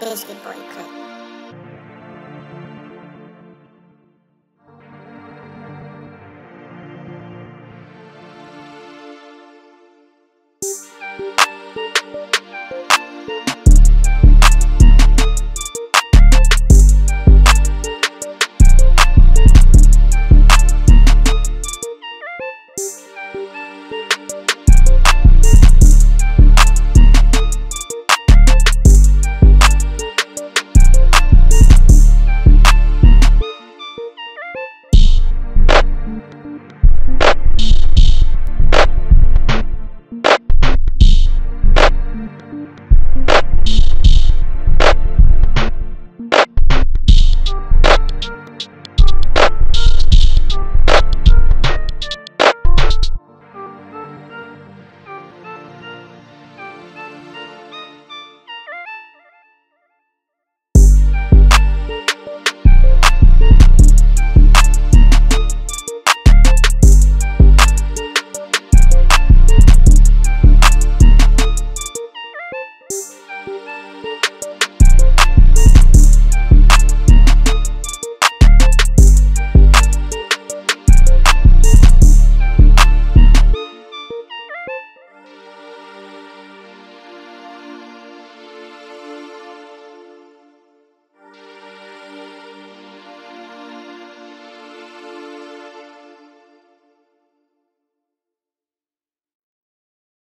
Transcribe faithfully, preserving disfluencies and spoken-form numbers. basically boycott.